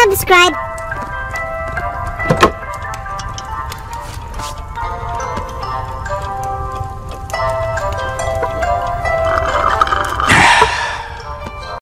Subscribe.